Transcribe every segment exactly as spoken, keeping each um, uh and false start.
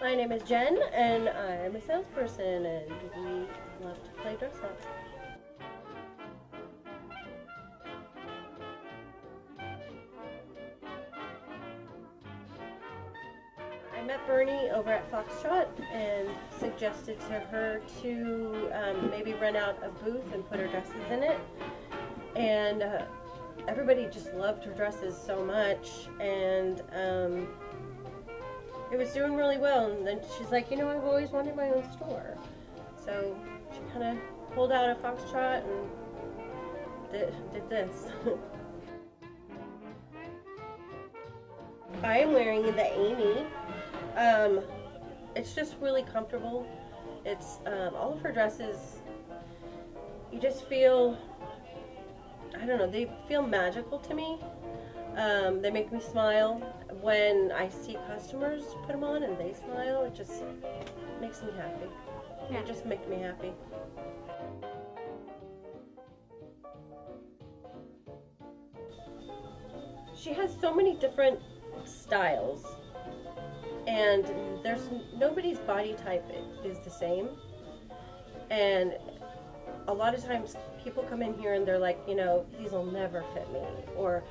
My name is Jen, and I'm a salesperson, and we love to play dress-up. I met Bernie over at Foxtrot and suggested to her to um, maybe rent out a booth and put her dresses in it. And uh, everybody just loved her dresses so much, and um, it was doing really well. And then she's like, you know, I've always wanted my own store. So she kind of pulled out a Foxtrot and did, did this. I am wearing the Amy. Um, it's just really comfortable. It's um, all of her dresses, you just feel, I don't know, they feel magical to me. Um, they make me smile. When I see customers put them on and they smile, it just makes me happy. Yeah. It just makes me happy. She has so many different styles, and there's nobody's body type is the same. And a lot of times people come in here and they're like, you know, these will never fit me, or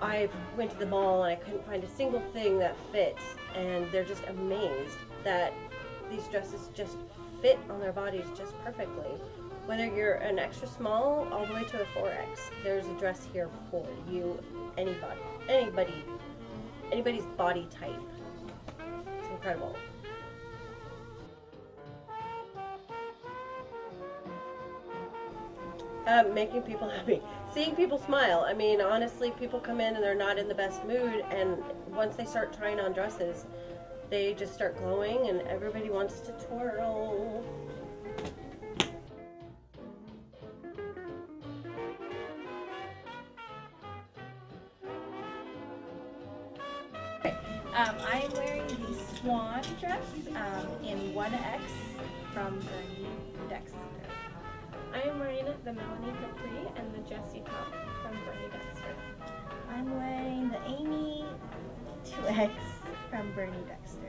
I went to the mall and I couldn't find a single thing that fits, and they're just amazed that these dresses just fit on their bodies just perfectly. Whether you're an extra small all the way to a four X, there's a dress here for you, anybody, anybody, anybody's body type. It's incredible. Uh, making people happy. Seeing people smile. I mean, honestly, people come in and they're not in the best mood, and once they start trying on dresses, they just start glowing, and everybody wants to twirl. Okay. Um, I am wearing the Swan dress um, in one X from Bernie Dexter. I am wearing the Melanie Capri and the Jessie top from Bernie Dexter. I'm wearing the Amy two X from Bernie Dexter.